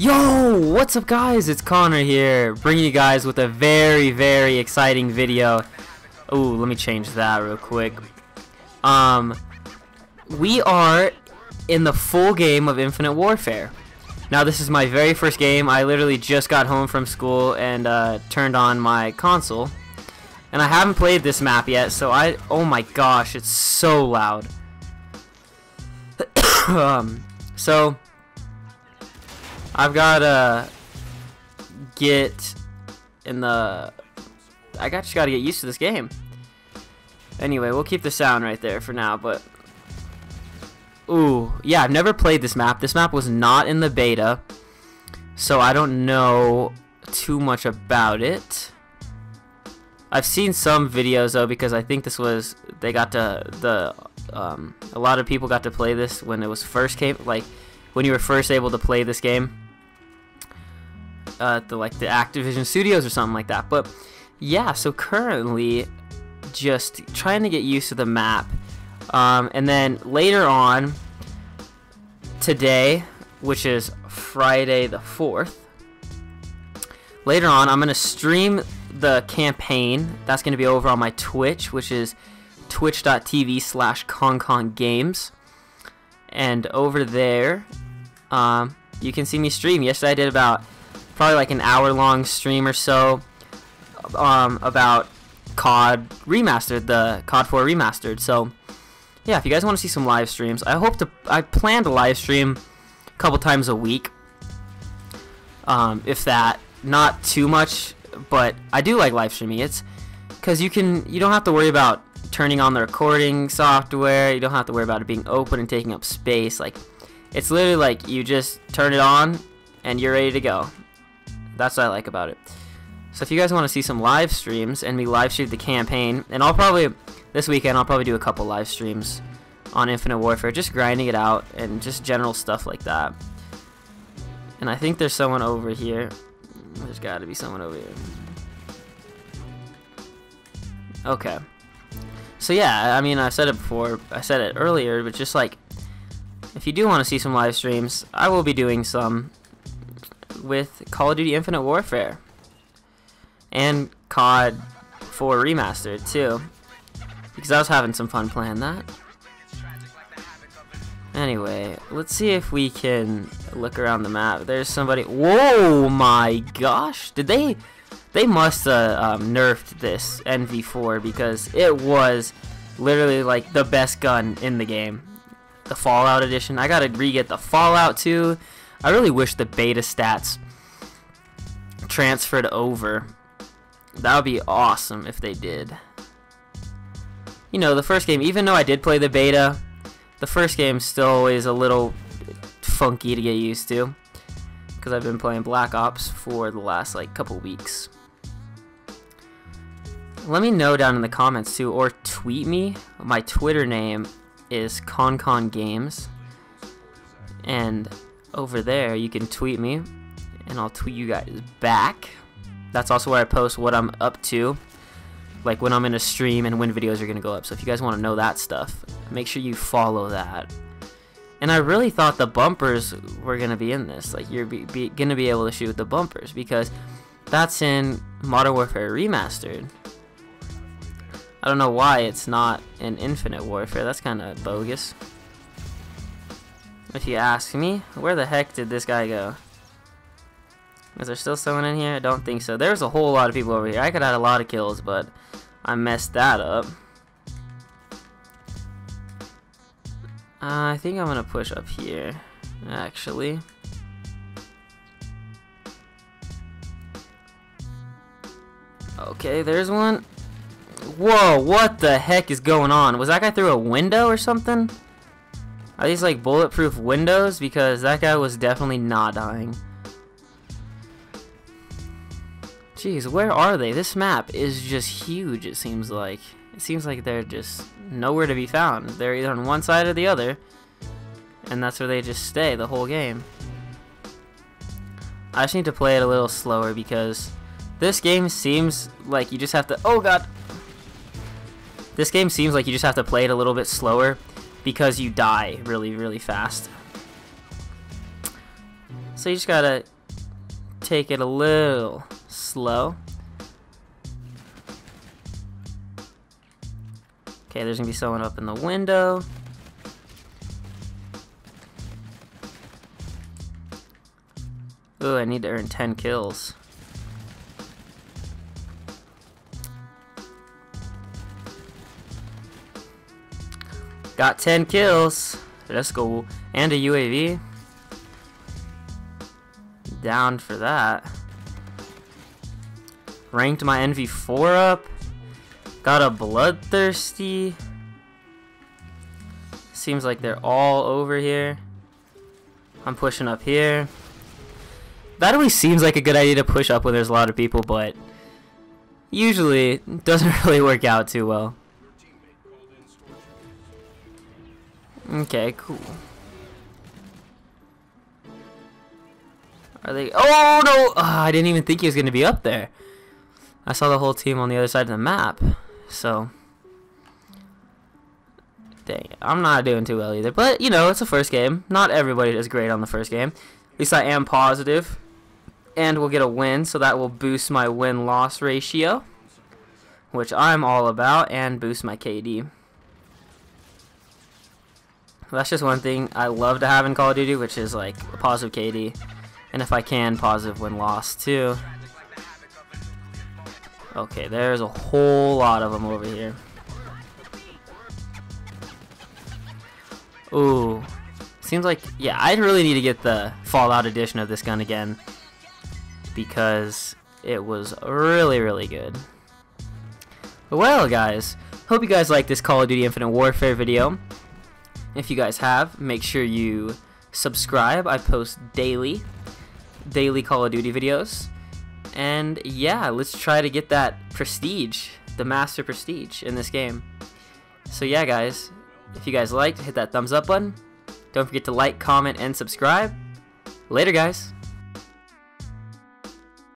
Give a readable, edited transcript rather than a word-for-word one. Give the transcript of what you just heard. Yo, what's up guys, it's Connor here, bringing you guys with a very, very exciting video. Ooh, let me change that real quick. We are in the full game of Infinite Warfare. Now this is my very first game. I literally just got home from school and turned on my console. And I haven't played this map yet, so oh my gosh, it's so loud. So I've got to get used to this game. Anyway, we'll keep the sound right there for now, but ooh, yeah, I've never played this map. This map was not in the beta, so I don't know too much about it. I've seen some videos though, because I think this was a lot of people got to play this when it was first came, like when you were first able to play this game. Like the Activision Studios or something like that. But yeah, so currently just trying to get used to the map, and then later on today, which is Friday the 4th, later on I'm gonna stream the campaign. That's gonna be over on my Twitch, which is twitch.tv/concongames, and over there you can see me stream. Yesterday I did about probably like an hour-long stream or so about COD Remastered, the COD 4 Remastered. So yeah, if you guys want to see some live streams, I plan to live stream a couple times a week, if that, not too much, but I do like live streaming. It's because you don't have to worry about turning on the recording software. You don't have to worry about it being open and taking up space. Like, it's literally like you just turn it on and you're ready to go. That's what I like about it. So if you guys want to see some live streams, and we live stream the campaign, and this weekend I'll probably do a couple live streams on Infinite Warfare, just grinding it out and just general stuff like that. And I think there's someone over here. There's got to be someone over here. Okay. So yeah, I mean, I said it earlier, but just like, if you do want to see some live streams, I will be doing some with Call of Duty Infinite Warfare and COD 4 Remastered too, because I was having some fun playing that. Anyway, let's see if we can look around the map. There's somebody. Whoa, my gosh! Did they? They must have nerfed this NV4, because it was literally like the best gun in the game. The Fallout Edition. I gotta re-get the Fallout too. I really wish the beta stats transferred over. That would be awesome if they did. You know, the first game, even though I did play the beta, the first game's still always a little funky to get used to, because I've been playing Black Ops for the last like couple weeks. Let me know down in the comments too, or tweet me. My Twitter name is connConnGames, and over there you can tweet me and I'll tweet you guys back. That's also where I post what I'm up to, like when I'm in a stream and when videos are gonna go up. So if you guys want to know that stuff, make sure you follow that. And I really thought the bumpers were gonna be in this, like you're gonna be able to shoot with the bumpers, because that's in Modern Warfare Remastered. I don't know why it's not in Infinite Warfare. That's kind of bogus, if you ask me. Where the heck did this guy go? Is there still someone in here? I don't think so. There's a whole lot of people over here. I could have had a lot of kills, but I messed that up. I think I'm going to push up here, actually. Okay, there's one. Whoa, what the heck is going on? Was that guy through a window or something? Are these like bulletproof windows? Because that guy was definitely not dying. Jeez, where are they? This map is just huge, it seems like. It seems like they're just nowhere to be found. They're either on one side or the other, and that's where they just stay the whole game. I just need to play it a little slower, because this game seems like you just have to... Oh god! This game seems like you just have to play it a little bit slower, because you die really, really fast. So you just gotta take it a little slow. Okay, there's gonna be someone up in the window. Ooh, I need to earn 10 kills. Got 10 kills. Let's go. And a UAV. Down for that. Ranked my NV4 up. Got a Bloodthirsty. Seems like they're all over here. I'm pushing up here. That always seems like a good idea to push up when there's a lot of people, but usually it doesn't really work out too well. Okay, cool. Are they... Oh, no! Oh, I didn't even think he was going to be up there. I saw the whole team on the other side of the map, so... Dang it. I'm not doing too well either, but, you know, it's a first game. Not everybody does great on the first game. At least I am positive. And we'll get a win, so that will boost my win-loss ratio, which I'm all about, and boost my KD. That's just one thing I love to have in Call of Duty, which is like a positive KD, and if I can, positive win-loss too. Okay, there's a whole lot of them over here. Ooh, seems like, yeah, I really need to get the Fallout Edition of this gun again, because it was really, really good. Well, guys, hope you guys liked this Call of Duty Infinite Warfare video. If you guys have, make sure you subscribe. I post daily Call of Duty videos. And yeah, let's try to get that prestige, the master prestige in this game. So yeah, guys, if you guys liked, hit that thumbs up button. Don't forget to like, comment, and subscribe. Later, guys.